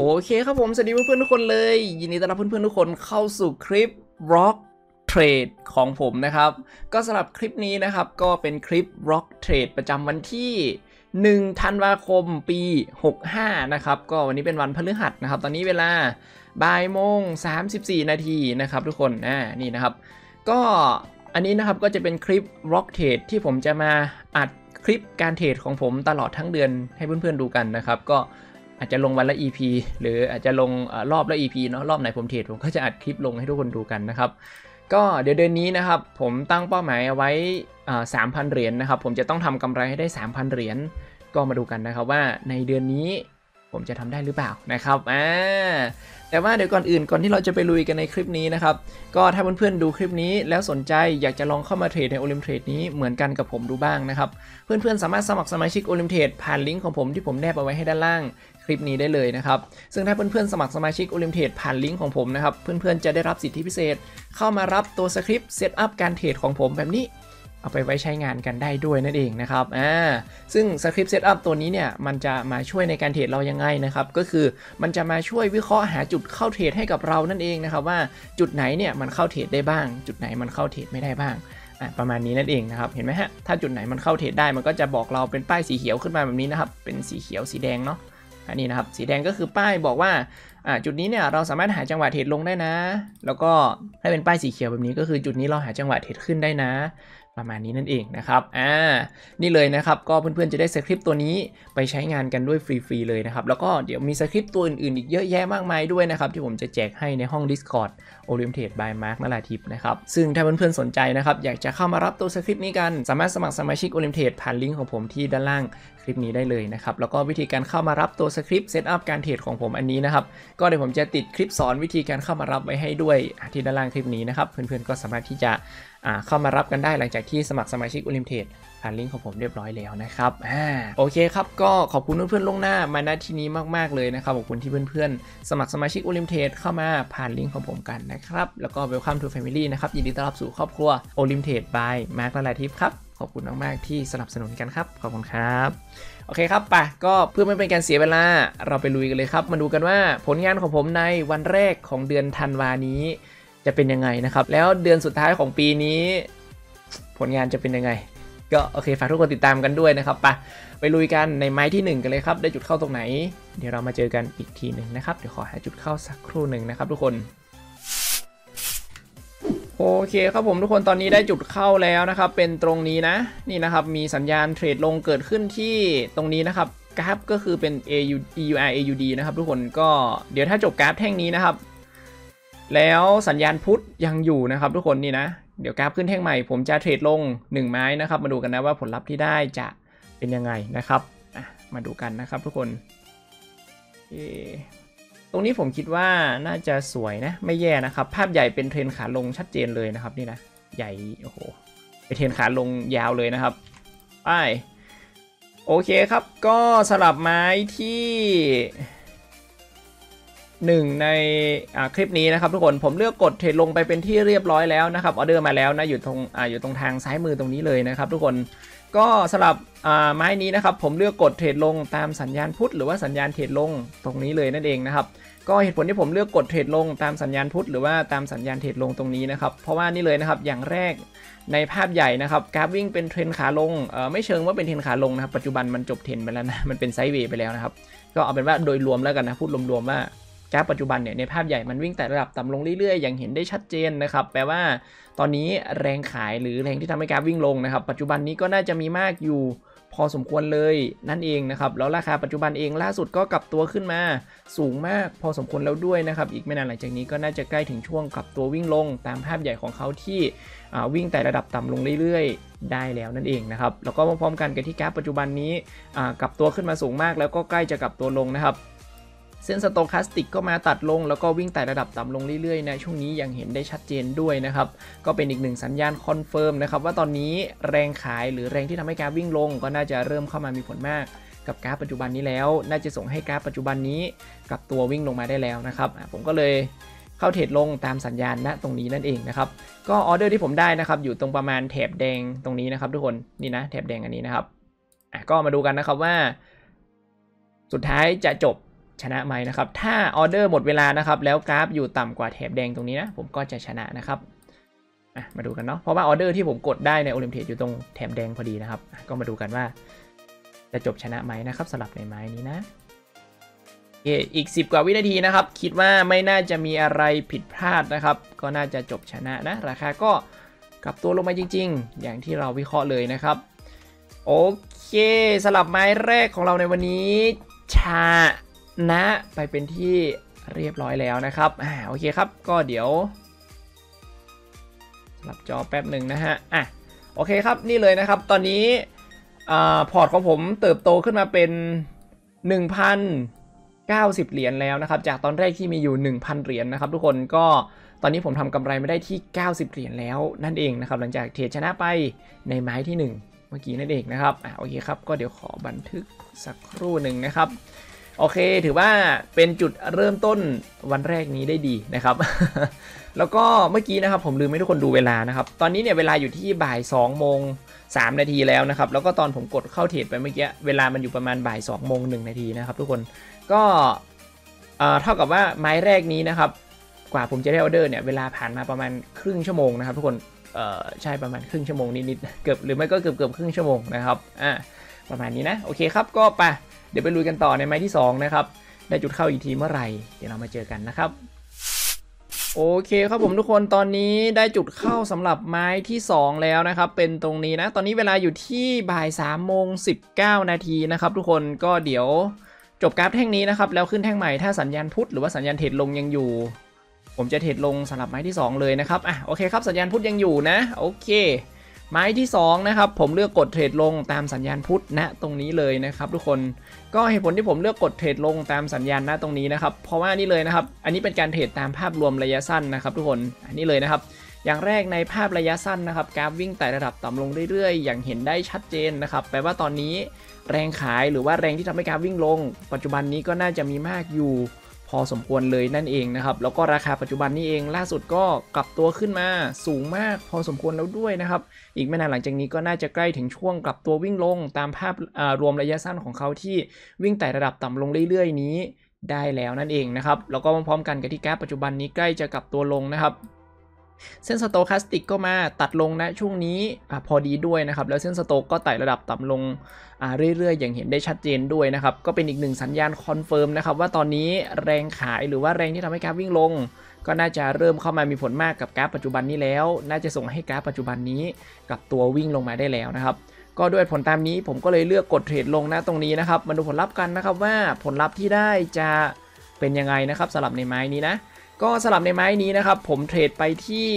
โอเคครับผมสวัสดีเพื่อนๆทุกคนเลยยินดีต้อนรับเพื่อนๆทุกคนเข้าสู่คลิป Block Trade ของผมนะครับก็สำหรับคลิปนี้นะครับก็เป็นคลิป Block Trade ประจำวันที่1ธันวาคมปี65นะครับก็วันนี้เป็นวันพฤหัสนะครับตอนนี้เวลาบ่ายโมง34นาทีนะครับทุกคนนี่นะครับก็อันนี้นะครับก็จะเป็นคลิป Block Trade ที่ผมจะมาอัดคลิปการเทรดของผมตลอดทั้งเดือนให้เพื่อนๆดูกันนะครับก็อาจจะลงวันละ EP หรืออาจจะลงรอบละ EP เนาะรอบไหนผมเทรดผมก็จะอัดคลิปลงให้ทุกคนดูกันนะครับก็เดี๋ยวเดือนนี้นะครับผมตั้งเป้าหมายเอาไว้ 3,000 เหรียญนะครับผมจะต้องทำกำไรให้ได้ 3,000 เหรียญก็มาดูกันนะครับว่าในเดือนนี้ผมจะทำได้หรือเปล่านะครับแต่ว่าเดี๋ยวก่อนอื่นก่อนที่เราจะไปลุยกันในคลิปนี้นะครับก็ถ้าเพื่อนๆดูคลิปนี้แล้วสนใจอยากจะลองเข้ามาเทรดใน Olymptrade นี้เหมือนกันกับผมดูบ้างนะครับเพื่อนๆสามารถสมัครสมาชิก Olymptrade ผ่านลิงก์ของผมที่ผมแนบเอาไว้ให้ด้านล่างคลิปนี้ได้เลยนะครับซึ่งถ้าเพื่อนๆสมัครสมาชิก Olymptrade ผ่านลิงก์ของผมนะครับเพื่อนๆจะได้รับสิทธิพิเศษเข้ามารับตัวสคริปต์เซตอัพการเทรดของผมแบบนี้เอาไปไว้ใช้งานกันได้ด้วยนั่นเองนะครับซึ่งสคริปต์เซตอัพตัวนี้เนี่ยมันจะมาช่วยในการเทรดเรายังไงนะครับก็คือมันจะมาช่วยวิเคราะห์หาจุดเข้าเทรดให้กับเรานั่นเองนะครับว่าจุดไหนเนี่ยมันเข้าเทรดได้บ้างจุดไหนมันเข้าเทรดไม่ได้บ้างประมาณนี้นั่นเองนะครับเห็นไหมฮะถ้าจุดไหนมันเข้าเทรดได้มันก็จะบอกเราเป็นป้ายสีเขียวขึ้นมาแบบนี้นะครับเป็นสีเขียวสีแดงเนาะอันนี้นะครับสีแดงก็คือป้ายบอกว่าจุดนี้เนี่ยเราสามารถหาจังหวะเทรดลงได้นะแล้วก็ถ้าเป็นป้ายสีเขียวแบบนี้ก็คือจุดนี้เราหาจังหวะเทรดขึ้นได้นะประมาณนี้นั่นเองนะครับนี่เลยนะครับก็เพื่อนๆจะได้สคริปต์ตัวนี้ไปใช้งานกันด้วยฟรีๆเลยนะครับแล้วก็เดี๋ยวมีสคริปต์ตัวอื่นๆอีกเยอะแยะมากมายด้วยนะครับที่ผมจะแจกให้ในห้อง Discord Olymptrade by Mark นราธิปนะครับซึ่งถ้าเพื่อนๆสนใจนะครับอยากจะเข้ามารับตัวสคริปต์นี้กันสามารถสมัครสมาชิก Olymptrade ผ่านลิงก์ของผมที่ด้านล่างคลิปนี้ได้เลยนะครับแล้วก็วิธีการเข้ามารับตัวสคริปต์เซตอัพการเทรดของผมอันนี้นะครับก็เดี๋ยวผมจะติดคลิปสอนวิธีการเข้ามารับไว้ให้ด้วยที่ด้านล่างคลิปนี้นะครับเพื่อนๆก็สามารถที่จะเข้ามารับกันได้หลังจากที่สมัครสมาชิก Olymptrade ผ่านลิงก์ของผมเรียบร้อยแล้วนะครับโอเคครับก็ขอบคุณเพื่อนๆล่วงหน้ามาณที่นี้มากๆเลยนะครับขอบคุณที่เพื่อนๆสมัครสมาชิก Olymptrade เข้ามาผ่านลิงก์ของผมกันนะครับแล้วก็ Welcome to Family นะครับยินดีต้อนรับสู่ครอบครัว Olymptrade by Mark นราธิปครับขอบคุณมากๆที่สนับสนุนกันครับขอบคุณครับโอเคครับไปก็เพื่อไม่เป็นการเสียเวลาเราไปลุยกันเลยครับมาดูกันว่าผลงานของผมในวันแรกของเดือนธันวานี้จะเป็นยังไงนะครับแล้วเดือนสุดท้ายของปีนี้ผลงานจะเป็นยังไงก็โอเคฝากทุกคนติดตามกันด้วยนะครับไปลุยกันในไม้ที่1กันเลยครับได้จุดเข้าตรงไหนเดี๋ยวเรามาเจอกันอีกทีหนึ่งนะครับเดี๋ยวขอหาจุดเข้าสักครู่หนึ่งนะครับทุกคนโอเคครับผมทุกคนตอนนี้ได้จุดเข้าแล้วนะครับเป็นตรงนี้นะนี่นะครับมีสัญญาณเทรดลงเกิดขึ้นที่ตรงนี้นะครับกราฟก็คือเป็น EUR AUD นะครับทุกคนก็เดี๋ยวถ้าจบกราฟแท่งนี้นะครับแล้วสัญญาณพุทธยังอยู่นะครับทุกคนนี่นะเดี๋ยวกราฟขึ้นแท่งใหม่ผมจะเทรดลง1ไม้นะครับมาดูกันนะว่าผลลัพธ์ที่ได้จะเป็นยังไงนะครับมาดูกันนะครับทุกคนตรงนี้ผมคิดว่าน่าจะสวยนะไม่แย่นะครับภาพใหญ่เป็นเทรนขาลงชัดเจนเลยนะครับนี่นะใหญ่โอ้โหเป็นเทรนขาลงยาวเลยนะครับไปโอเคครับก็สลับไม้ที่1ในคลิปนี้นะครับทุกคนผมเลือกกดเทรดลงไปเป็นที่เรียบร้อยแล้วนะครับออเดอร์มาแล้วนะอยู่ตรงทางซ้ายมือตรงนี้เลยนะครับทุกคนก็สำหรับไม้นี้นะครับผมเลือกกดเทรดลงตามสัญญาณพุทธหรือว่าสัญญาณเทรดลงตรงนี้เลยนั่นเองนะครับก็เหตุผลที่ผมเลือกกดเทรดลงตามสัญญาณพุทธหรือว่าตามสัญญาณเทรดลงตรงนี้นะครับเพราะว่านี่เลยนะครับอย่างแรกในภาพใหญ่นะครับกราฟวิ่งเป็นเทรนขาลงไม่เชิงว่าเป็นเทรนขาลงนะครับปัจจุบันมันจบเทรนไปแล้วนะมันเป็นไซด์เวย์ไปแล้วนะครับก็เอาเป็นว่าโดยรวมแล้วกันนะพูดรวมๆว่ากราฟปัจจุบันเนี่ยในภาพใหญ่มันวิ่งแต่ระดับต่ำลงเรื่อยๆอย่างเห็นได้ชัดเจนนะครับแปลว่าตอนนี้แรงขายหรือแรงที่ทำให้กราฟวิ่งลงนะครับปัจจุบันนี้ก็น่าจะมีมากอยู่พอสมควรเลยนั่นเองนะครับแล้วราคาปัจจุบันเองล่าสุดก็กลับตัวขึ้นมาสูงมากพอสมควรแล้วด้วยนะครับอีกไม่นานหลังจากนี้ก็น่าจะใกล้ถึงช่วงกลับตัววิ่งลงตามภาพใหญ่ของเขาที่วิ่งแต่ระดับต่ำลงเรื่อยๆได้แล้วนั่นเองนะครับแล้วก็พร้อมๆกันกับที่กราฟปัจจุบันนี้กลับตัวขึ้นมาสูงมากแล้วก็ใกล้จะกลับตัวลงนะครับเส้นสโตแคสติกก็มาตัดลงแล้วก็วิ่งไต่ระดับต่ำลงเรื่อยๆนะช่วงนี้ยังเห็นได้ชัดเจนด้วยนะครับก็เป็นอีกหนึ่งสัญญาณคอนเฟิร์มนะครับว่าตอนนี้แรงขายหรือแรงที่ทำให้กราฟวิ่งลงก็น่าจะเริ่มเข้ามามีผลมากกับกราฟปัจจุบันนี้แล้วน่าจะส่งให้กราฟปัจจุบันนี้กลับตัววิ่งลงมาได้แล้วนะครับผมก็เลยเข้าเทรดลงตามสัญญาณณตรงนี้นั่นเองนะครับก็ออเดอร์ที่ผมได้นะครับอยู่ตรงประมาณแถบแดงตรงนี้นะครับทุกคนนี่นะแถบแดงอันนี้นะครับก็มาดูกันนะครับว่าสุดท้ายจะจบ ชนะไหมนะครับถ้าออเดอร์หมดเวลานะครับแล้วกราฟอยู่ต่ำกว่าแถบแดงตรงนี้นะผมก็จะชนะนะครับมาดูกันเนาะเพราะว่าออเดอร์ที่ผมกดได้ใน Olymptrade อยู่ตรงแถบแดงพอดีนะครับก็มาดูกันว่าจะจบชนะไหมนะครับสำหรับในไม้นี้นะอีก10กว่าวินาทีนะครับคิดว่าไม่น่าจะมีอะไรผิดพลาดนะครับก็น่าจะจบชนะนะราคาก็กลับตัวลงมาจริงๆอย่างที่เราวิเคราะห์เลยนะครับโอเคสลับไม้แรกของเราในวันนี้ชนะไปเป็นที่เรียบร้อยแล้วนะครับโอเคครับก็เดี๋ยวสลับจอแป๊บหนึ่งนะฮะโอเคครับนี่เลยนะครับตอนนี้พอร์ตของผมเติบโตขึ้นมาเป็น 1,090 เหรียญแล้วนะครับจากตอนแรกที่มีอยู่ 1,000 เหรียญนะครับทุกคนก็ตอนนี้ผมทำกำไรไม่ได้ที่90 เหรียญแล้วนั่นเองนะครับหลังจากเทรดชนะไปในไม้ที่1เมื่อกี้นั่นเองนะครับโอเคครับก็เดี๋ยวขอบันทึกสักครู่หนึ่งนะครับโอเคถือว่าเป็นจุดเริ่มต้นวันแรกนี้ได้ดีนะครับ แล้วก็เมื่อกี้นะครับผมลืมให้ทุกคนดูเวลานะครับตอนนี้เนี่ยเวลาอยู่ที่บ่าย2:03 นแล้วนะครับแล้วก็ตอนผมกดเข้าเทรดไปเมื่อกี้เวลามันอยู่ประมาณบ่าย2:01 นนะครับทุกคนก็เท่ากับว่าไม้แรกนี้นะครับกว่าผมจะได้ออเดอร์เนี่ยเวลาผ่านมาประมาณครึ่งชั่วโมงนะครับทุกคนใช่ประมาณครึ่งชั่วโมงนิดๆเกือบหรือไม่ก็เกือบครึ่งชั่วโมงนะครับประมาณนี้นะโอเคครับก็ไปเดี๋ยวไปลุยกันต่อในไม้ที่2นะครับได้จุดเข้าอีกทีเมื่อไหร่เดี๋ยวเรามาเจอกันนะครับโอเคครับผมทุกคนตอนนี้ได้จุดเข้าสำหรับไม้ที่2แล้วนะครับเป็นตรงนี้นะตอนนี้เวลาอยู่ที่บ่าย3:19 นนะครับทุกคนก็เดี๋ยวจบกราฟแท่งนี้นะครับแล้วขึ้นแท่งใหม่ถ้าสัญญาณพุทธหรือว่าสัญญาณเทรดลงยังอยู่ผมจะเทรดลงสำหรับไม้ที่2เลยนะครับโอเคครับสัญญาณพุทธยังอยู่นะโอเคไม้ที่2นะครับผมเลือกกดเทรดลงตามสัญญาณพุทธณตรงนี้เลยนะครับทุกคนก็เหตุผลที่ผมเลือกกดเทรดลงตามสัญญาณณตรงนี้นะครับเพราะว่านี่เลยนะครับอันนี้เป็นการเทรดตามภาพรวมระยะสั้นนะครับทุกคนอันนี้เลยนะครับอย่างแรกในภาพระยะสั้นนะครับกราฟวิ่งไต่ระดับต่ำลงเรื่อยๆอย่างเห็นได้ชัดเจนนะครับแปลว่าตอนนี้แรงขายหรือว่าแรงที่ทำให้กราฟวิ่งลงปัจจุบันนี้ก็น่าจะมีมากอยู่พอสมควรเลยนั่นเองนะครับแล้วก็ราคาปัจจุบันนี้เองล่าสุดก็กลับตัวขึ้นมาสูงมากพอสมควรแล้วด้วยนะครับอีกไม่นานหลังจากนี้ก็น่าจะใกล้ถึงช่วงกลับตัววิ่งลงตามภาพรวมระยะสั้นของเขาที่วิ่งไต่ระดับต่ำลงเรื่อยๆนี้ได้แล้วนั่นเองนะครับแล้วก็พร้อมๆกันกับที่กราฟปัจจุบันนี้ใกล้จะกลับตัวลงนะครับเส้นสโตแคสติกก็มาตัดลงนะช่วงนี้พอดีด้วยนะครับแล้วเส้นสโตก็ไต่ระดับต่ำลงเรื่อยๆอย่างเห็นได้ชัดเจนด้วยนะครับก็เป็นอีกหนึ่งสัญญาณคอนเฟิร์มนะครับว่าตอนนี้แรงขายหรือว่าแรงที่ทำให้กราฟวิ่งลงก็น่าจะเริ่มเข้ามามีผลมากกับกราฟปัจจุบันนี้แล้วน่าจะส่งให้กราฟปัจจุบันนี้กับตัววิ่งลงมาได้แล้วนะครับก็ด้วยผลตามนี้ผมก็เลยเลือกกดเทรดลงนะตรงนี้นะครับมาดูผลลัพธ์กันนะครับว่าผลลัพธ์ที่ได้จะเป็นยังไงนะครับสำหรับในไม้นี้นะก็สลับในไม้นี้นะครับผมเทรดไปที่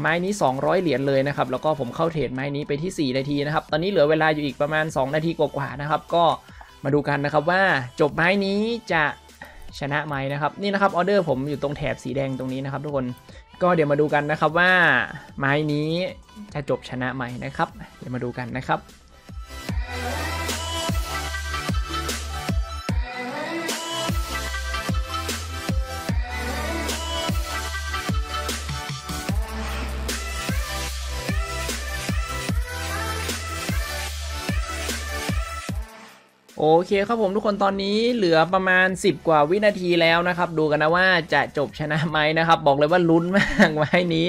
ไม้นี้200 เหรียญเลยนะครับแล้วก็ผมเข้าเทรดไม้นี้ไปที่4 นาทีนะครับตอนนี้เหลือเวลาอยู่อีกประมาณ2 นาทีกว่าๆนะครับก็มาดูกันนะครับว่าจบไม้นี้จะชนะไหมนะครับนี่นะครับออเดอร์ผมอยู่ตรงแถบสีแดงตรงนี้นะครับทุกคนก็เดี๋ยวมาดูกันนะครับว่าไม้นี้จะจบชนะไหมนะครับเดี๋ยวมาดูกันนะครับโอเคครับผมทุกคนตอนนี้เหลือประมาณ10กว่าวินาทีแล้วนะครับดูกันนะว่าจะจบชนะไหมนะครับบอกเลยว่าลุ้นมากไว้นี้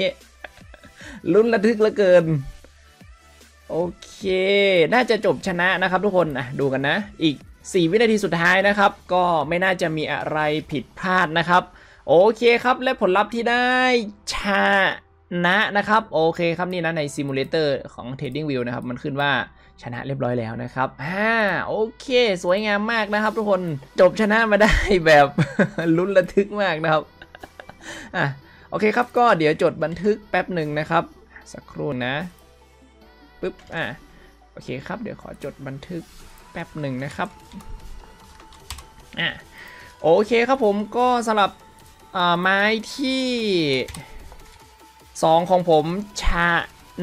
ลุ้นระทึกเหลือเกินโอเคน่าจะจบชนะนะครับทุกคนดูกันนะอีก4 วินาทีสุดท้ายนะครับก็ไม่น่าจะมีอะไรผิดพลาดนะครับโอเคครับและผลลัพธ์ที่ได้ชนะนะครับโอเคครับนี่นะในซิมูเลเตอร์ของ Trading View นะครับมันขึ้นว่าชนะเรียบร้อยแล้วนะครับโอเคสวยงามมากนะครับทุกคนจบชนะมาได้แบบ ลุ้นระทึกมากนะครับโอเคครับก็เดี๋ยวจดบันทึกแป๊บหนึ่งนะครับสักครู่นะปึ๊บโอเคครับเดี๋ยวขอจดบันทึกแป๊บหนึ่งนะครับโอเคครับผมก็สำหรับไม้ที่2ของผมช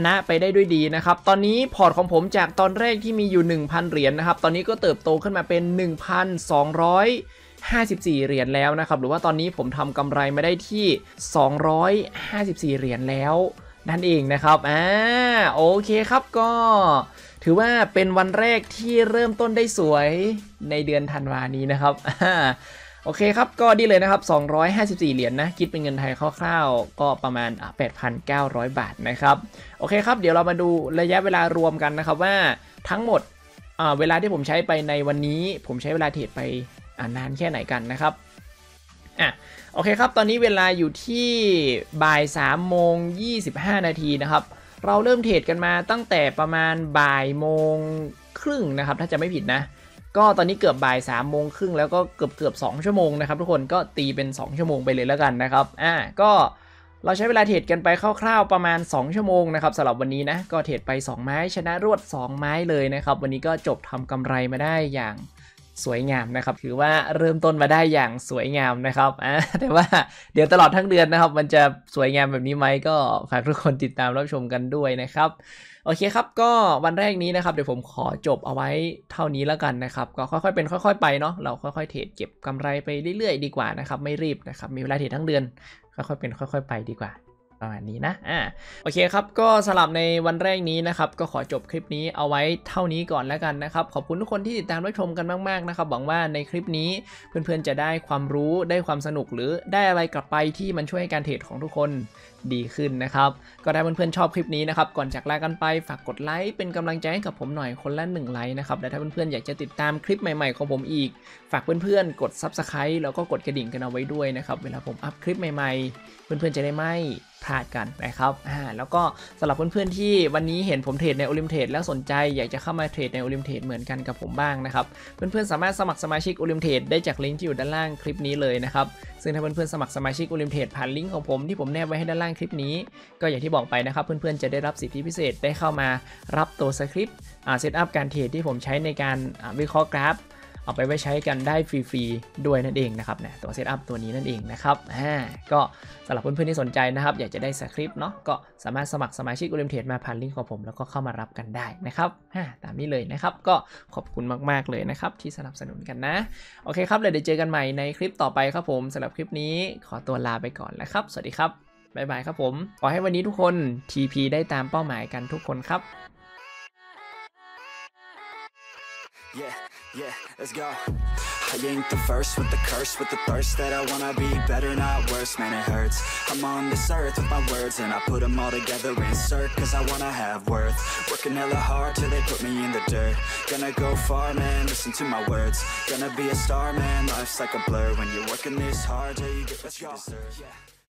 นะไปได้ด้วยดีนะครับตอนนี้พอร์ตของผมจากตอนแรกที่มีอยู่ 1,000 เหรียญนะครับตอนนี้ก็เติบโตขึ้นมาเป็น 1,254 เหรียญแล้วนะครับหรือว่าตอนนี้ผมทำกำไรมาได้ที่ 254 เหรียญแล้วนั่นเองนะครับโอเคครับก็ถือว่าเป็นวันแรกที่เริ่มต้นได้สวยในเดือนธันวาคมนี้นะครับโอ โอเคครับก็ดีเลยนะครับ254เหรียญ นะคิดเป็นเงินไทยคร่าวๆก็ประมาณ 8,900 บาทนะครับโอเคครับเดี๋ยวเรามาดูระยะเวลารวมกันนะครับว่าทั้งหมดเวลาที่ผมใช้ไปในวันนี้ผมใช้เวลาเทรดไปนานแค่ไหนกันนะครับโอเคครับตอนนี้เวลาอยู่ที่บ่าย3:25 น.นะครับเราเริ่มเทรดกันมาตั้งแต่ประมาณบ่ายโมงครึ่งนะครับถ้าจะไม่ผิดนะก็ตอนนี้เกือบบ่าย3:30แล้วก็เกือบ2 ชั่วโมงนะครับทุกคนก็ตีเป็น2 ชั่วโมงไปเลยแล้วกันนะครับก็เราใช้เวลาเทรดกันไปคร่าวๆประมาณ2 ชั่วโมงนะครับสำหรับวันนี้นะก็เทรดไป2 ไม้ชนะรวด2 ไม้เลยนะครับวันนี้ก็จบทำกำไรมาได้อย่างสวยงามนะครับถือว่าเริ่มต้นมาได้อย่างสวยงามนะครับแต่ว่าเดี๋ยวตลอดทั้งเดือนนะครับมันจะสวยงามแบบนี้ไหมก็ฝากทุกคนติดตามรับชมกันด้วยนะครับโอเคครับก็วันแรกนี้นะครับเดี๋ยวผมขอจบเอาไว้เท่านี้แล้วกันนะครับก็ค่อยๆเป็นค่อยๆไปเนาะเราค่อยๆเทรดเก็บกำไรไปเรื่อยๆดีกว่านะครับไม่รีบนะครับมีเวลาเทรดทั้งเดือนค่อยๆเป็นค่อยๆไปดีกว่าประมาณนี้นะโอเคครับก็สลับในวันแรกนี้นะครับก็ขอจบคลิปนี้เอาไว้เท่านี้ก่อนแล้วกันนะครับขอบคุณทุกคนที่ติดตามรับชมกันมากๆนะครับหวังว่าในคลิปนี้เพื่อนๆจะได้ความรู้ได้ความสนุกหรือได้อะไรกลับไปที่มันช่วยให้การเทรดของทุกคนดีขึ้นนะครับก็ได้เพื่อนๆชอบคลิปนี้นะครับก่อนจากลากันไปฝากกดไลค์เป็นกำลังใจให้กับผมหน่อยคนละ1 ไลค์นะครับและถ้าเพื่อนๆอยากจะติดตามคลิปใหม่ๆของผมอีกฝากเพื่อนๆกด Subscribe แล้วก็กดกระดิ่งกันเอาไว้ด้วยนะครับเวลาผมอัพคลิปใหม่ๆเพื่อนๆจะได้ไม่พลาดกันนะครับแล้วก็สำหรับเพื่อนๆที่วันนี้เห็นผมเทรดใน Olymptrade แล้วสนใจอยากจะเข้ามาเทรดใน Olymptrade เหมือนกันกับผมบ้างนะครับเพื่อนๆสามารถสมัครสมาชิก Olymptrade ได้จากลิงก์ที่อยู่ด้านล่างคลิปนี้เลยนะครับซึ่งถ้าเพื่อนๆสมัครสมาชิก Olymptrade ผ่านลิงก์ของผมที่ผมแนบไว้ให้ด้านล่างคลิปนี้ก็อย่างที่บอกไปนะครับเพื่อนๆจะได้รับสิทธิพิเศษได้เข้ามารับตัวสคริปต์เซตอัพการเทรดที่ผมใช้ในการวิเคราะห์กราฟเอาไปไว้ใช้กันได้ฟรีๆด้วยนั่นเองนะครับนะตัวเซตอัพตัวนี้นั่นเองนะครับก็สำหรับเพื่อนๆที่สนใจนะครับอยากจะได้สคริปต์เนาะก็สามารถสมัครสมาชิก Olymptrade มาผ่านลิงก์ของผมแล้วก็เข้ามารับกันได้นะครับตามนี้เลยนะครับก็ขอบคุณมากๆเลยนะครับที่สนับสนุนกันนะโอเคครับเดี๋ยวเจอกันใหม่ในคลิปต่อไปครับผมสำหรับคลิปนี้ขอตัวลาไปก่อนนะครับสวัสดีครับบ๊ายบายครับผมขอให้วันนี้ทุกคน TP ได้ตามเป้าหมายกันทุกคนครับ Yeah, let's go. I ain't the first with the curse, with the thirst that I wanna be better, not worse, man it hurts. I'm on this earth with my words and I put them all together, insert, cause I wanna have worth. Working hella hard till they put me in the dirt. Gonna go far, man, listen to my words. Gonna be a star, man, life's like a blur. When you're working this hard till you get what you deserve.